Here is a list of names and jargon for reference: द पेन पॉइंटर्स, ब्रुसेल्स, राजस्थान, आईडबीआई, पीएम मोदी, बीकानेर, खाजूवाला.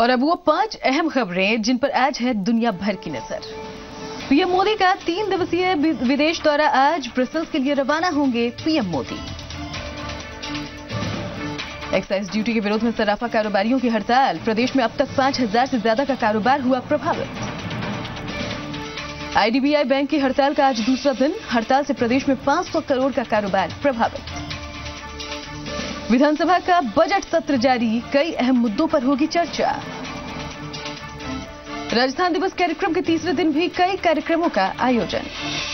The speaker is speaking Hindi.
और अब वो 5 अहम खबरें जिन पर आज है दुनिया भर की नजर। पीएम मोदी का 3 दिवसीय विदेश दौरा, आज ब्रुसेल्स के लिए रवाना होंगे पीएम मोदी। एक्साइज ड्यूटी के विरोध में सराफा कारोबारियों की हड़ताल, प्रदेश में अब तक 5000 से ज्यादा का कारोबार हुआ प्रभावित। आईडबीआई बैंक की हड़ताल का आज दूसरा दिन, हड़ताल से प्रदेश में 500 करोड़ का कारोबार प्रभावित। विधानसभा का बजट सत्र जारी, कई अहम मुद्दों पर होगी चर्चा। राजस्थान दिवस कार्यक्रम के तीसरे दिन भी कई कार्यक्रमों का आयोजन।